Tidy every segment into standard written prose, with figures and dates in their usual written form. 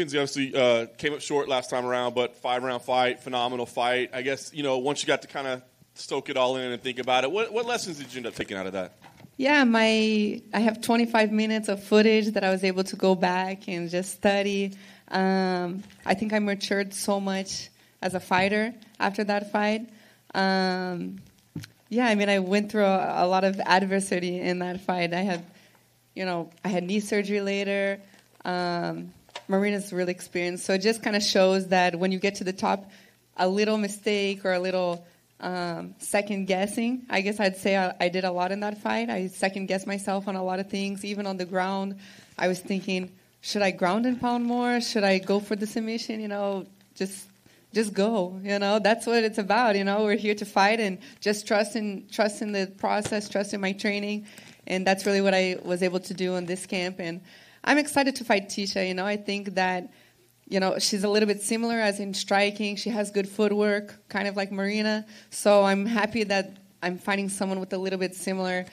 Mackenzie obviously came up short last time around, but 5-round fight, phenomenal fight. I guess, you know, once you got to kind of soak it all in and think about it, what lessons did you end up taking out of that? Yeah, I have 25 minutes of footage that I was able to go back and just study. I think I matured so much as a fighter after that fight. Yeah, I mean, I went through a lot of adversity in that fight. I had knee surgery later. Marina's really experienced, so it just kind of shows that when you get to the top, a little mistake or a little second guessing. I guess I'd say I did a lot in that fight. I second guessed myself on a lot of things. Even on the ground, I was thinking, should I ground and pound more? Should I go for the submission? You know, just go. You know, that's what it's about. You know, we're here to fight and just trust in the process, trust in my training, and that's really what I was able to do in this camp. And I'm excited to fight Tisha. You know, I think that, you know, she's a little bit similar as in striking. She has good footwork, kind of like Marina. So I'm happy that I'm fighting someone with a little bit similar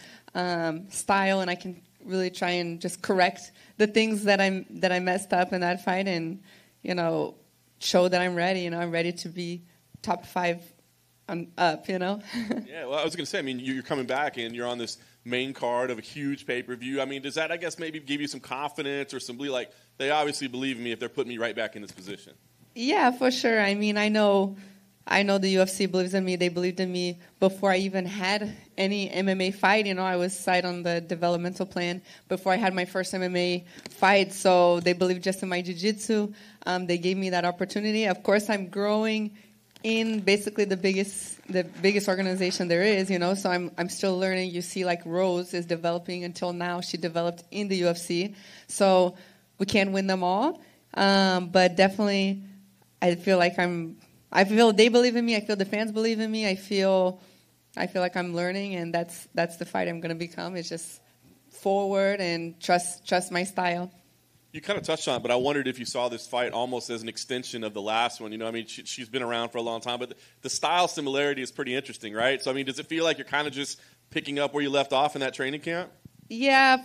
style, and I can really try and just correct the things that I messed up in that fight, and, you know, show that I'm ready. You know, I'm ready to be top 5 and up. You know. Yeah. Well, I was gonna say, I mean, you're coming back and you're on this main card of a huge pay-per-view. I mean, does that, I guess, maybe give you some confidence or some, like, they obviously believe in me if they're putting me right back in this position? Yeah, for sure. I mean, I know the UFC believes in me. They believed in me before I even had any MMA fight. You know, I was signed on the developmental plan before I had my first MMA fight. So they believed just in my jiu-jitsu. They gave me that opportunity. Of course, I'm growing in basically the biggest organization there is, you know, so I'm still learning. You see, like, Rose is developing. Until now, she developed in the UFC, so we can't win them all, but definitely I feel they believe in me. I feel the fans believe in me. I feel like I'm learning, and that's the fight I'm going to become. It's just forward and trust my style. You kind of touched on it, but I wondered if you saw this fight almost as an extension of the last one. You know, I mean, she's been around for a long time, but the style similarity is pretty interesting, right? So, I mean, does it feel like you're kind of just picking up where you left off in that training camp? Yeah,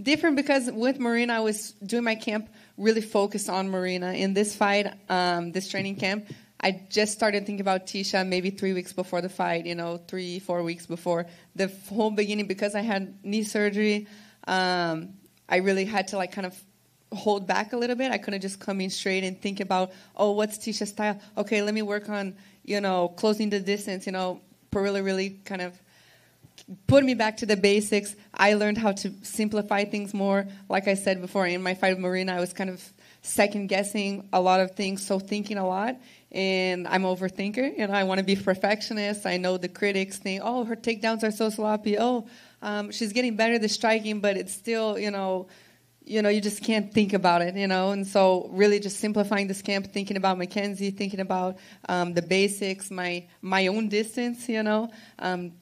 different, because with Marina, I was doing my camp really focused on Marina. In this fight, this training camp, I just started thinking about Tisha maybe 3 weeks before the fight, you know, 3-4 weeks before. The whole beginning, because I had knee surgery, I really had to, like, kind of hold back a little bit. I couldn't just come in straight and think about, oh, what's Tisha's style? Okay, let me work on, you know, closing the distance. You know, Perilla really kind of put me back to the basics. I learned how to simplify things more. Like I said before, in my fight with Marina, I was kind of second-guessing a lot of things, so thinking a lot. And I'm an overthinker. You know, I want to be perfectionist. I know the critics think, oh, her takedowns are so sloppy. Oh, she's getting better at the striking, but it's still, you know, you just can't think about it, you know. And so really just simplifying this camp, thinking about Mackenzie, thinking about the basics, my own distance, you know. And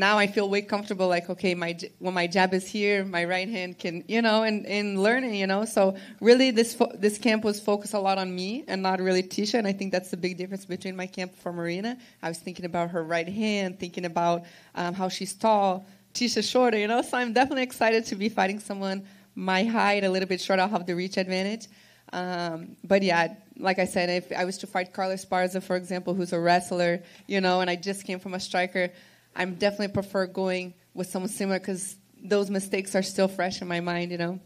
now I feel way comfortable, like, okay, when my jab is here, my right hand can, you know, and learning, you know. So really this camp was focused a lot on me and not really Tisha, and I think that's the big difference between my camp for Marina. I was thinking about her right hand, thinking about how she's tall, Tisha shorter, you know. So I'm definitely excited to be fighting someone my height, a little bit shorter. I'll have the reach advantage. But yeah, like I said, if I was to fight Carla Esparza, for example, who's a wrestler, you know, and I just came from a striker, I'm definitely prefer going with someone similar because those mistakes are still fresh in my mind, you know.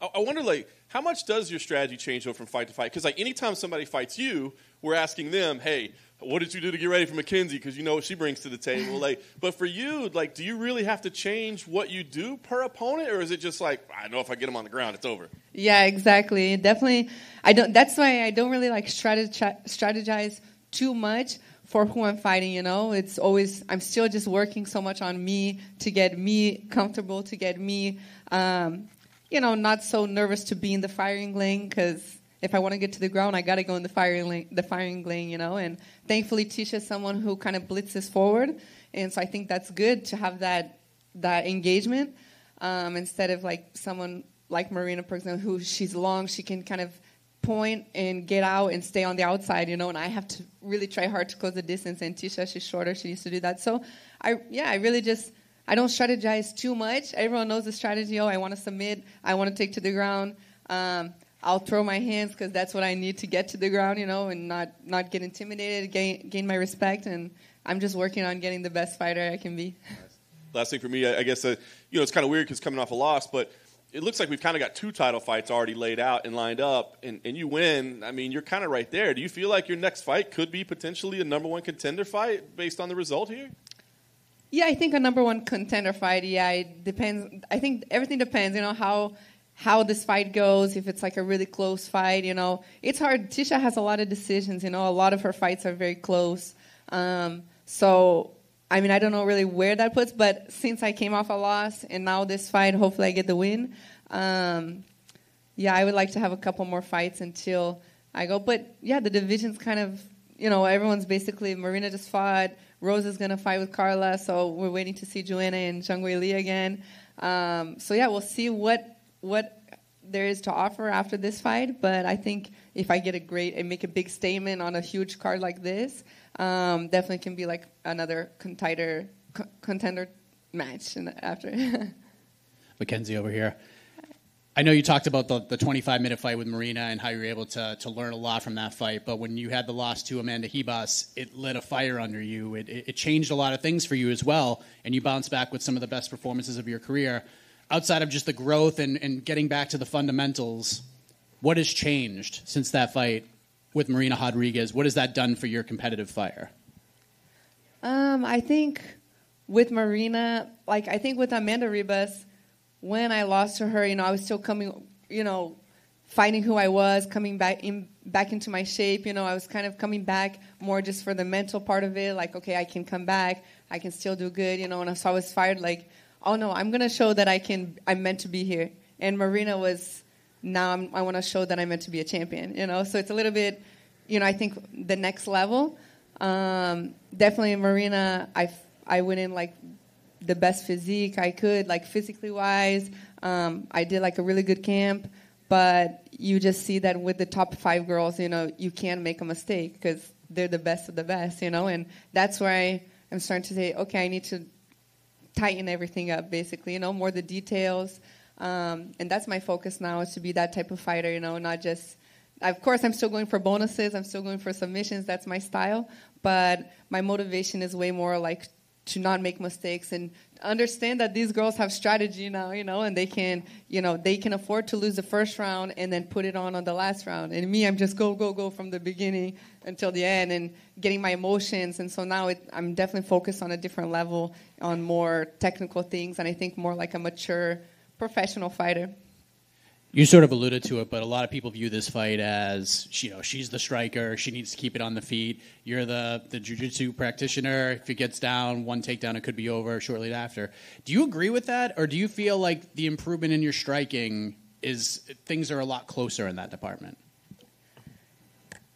Yeah. I wonder, like, how much does your strategy change though from fight to fight? Because, like, anytime somebody fights you, we're asking them, hey, what did you do to get ready for Mackenzie? Because you know what she brings to the table. Like, but for you, like, do you really have to change what you do per opponent, or is it just like, I know if I get them on the ground, it's over? Yeah, exactly. Definitely, I don't. That's why I don't really like strategize too much for who I'm fighting. You know, it's always, I'm still just working so much on me to get me comfortable, to get me, you know, not so nervous to be in the firing lane because if I want to get to the ground, I got to go in the firing lane, you know. And thankfully, Tisha is someone who kind of blitzes forward, and so I think that's good to have that engagement instead of, like, someone like Marina, for example, who she's long, she can kind of point and get out and stay on the outside, you know. And I have to really try hard to close the distance. And Tisha, she's shorter, she used to do that. So I don't strategize too much. Everyone knows the strategy. Oh, I want to submit. I want to take to the ground. I'll throw my hands because that's what I need to get to the ground, you know, and not get intimidated, gain my respect. And I'm just working on getting the best fighter I can be. Last thing for me, I guess, you know, it's kind of weird because coming off a loss, but it looks like we've kind of got two title fights already laid out and lined up, and you win. I mean, you're kind of right there. Do you feel like your next fight could be potentially a number one contender fight based on the result here? Yeah, I think a number one contender fight, yeah, it depends. I think everything depends, you know, how this fight goes, if it's like a really close fight, you know. It's hard. Tisha has a lot of decisions, you know. A lot of her fights are very close. So, I mean, I don't know really where that puts, but since I came off a loss and now this fight, hopefully I get the win. Yeah, I would like to have a couple more fights until I go. But, yeah, the division's kind of, you know, everyone's basically, Marina just fought. Rose is going to fight with Carla, so we're waiting to see Joanna and Zhang Weili again. So, yeah, we'll see what there is to offer after this fight, but I think if I get a great and make a big statement on a huge card like this, definitely can be like another contender match after. Mackenzie over here. I know you talked about the 25-minute fight with Marina and how you were able to learn a lot from that fight, but when you had the loss to Amanda Ribas, it lit a fire under you. It changed a lot of things for you as well, and you bounced back with some of the best performances of your career. Outside of just the growth and getting back to the fundamentals, what has changed since that fight with Marina Rodriguez? What has that done for your competitive fire? I think with Marina, like I think with Amanda Ribas, when I lost to her, you know, I was still coming, you know, finding who I was, coming back into my shape. You know, I was kind of coming back more just for the mental part of it. Like, okay, I can come back. I can still do good, you know. And so I was fired like, oh, no, I'm going to show that I'm meant to be here. And Marina was, now I want to show that I'm meant to be a champion, you know. So it's a little bit, you know, I think the next level. Definitely Marina, I went in, like, the best physique I could, like, physically-wise. I did, like, a really good camp. But you just see that with the top 5 girls, you know, you can't make a mistake because they're the best of the best, you know. And that's where I am starting to say, okay, I need to tighten everything up, basically, you know, more the details. And that's my focus now, is to be that type of fighter, you know, not just, of course, I'm still going for bonuses. I'm still going for submissions. That's my style. But my motivation is way more like to not make mistakes and understand that these girls have strategy now, you know, and they can afford to lose the first round and then put it on the last round. And me, I'm just go from the beginning until the end and getting my emotions. And so now I'm definitely focused on a different level, on more technical things, and I think more like a mature professional fighter. You sort of alluded to it, but a lot of people view this fight as, you know, she's the striker. She needs to keep it on the feet. You're the jiu-jitsu practitioner. If it gets down, one takedown, it could be over shortly after. Do you agree with that, or do you feel like the improvement in your striking is things are a lot closer in that department?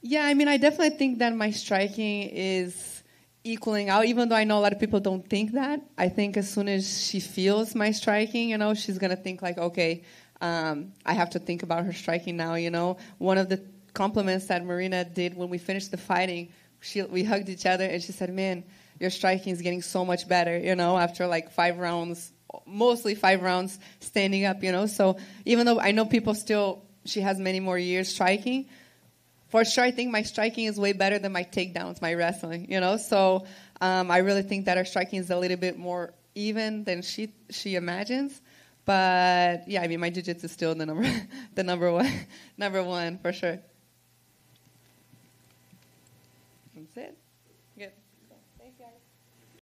Yeah, I mean, I definitely think that my striking is equaling out, even though I know a lot of people don't think that. I think as soon as she feels my striking, you know, she's going to think like, okay, I have to think about her striking now, you know. One of the compliments that Marina did when we finished the fighting, we hugged each other, and she said, man, your striking is getting so much better, you know, after like 5 rounds, mostly 5 rounds standing up, you know. So even though I know people still, she has many more years striking, for sure I think my striking is way better than my takedowns, my wrestling, you know. So I really think that her striking is a little bit more even than she imagines. But yeah, I mean, my jiu-jitsu is still the number one for sure. That's it. Good. Thanks, guys.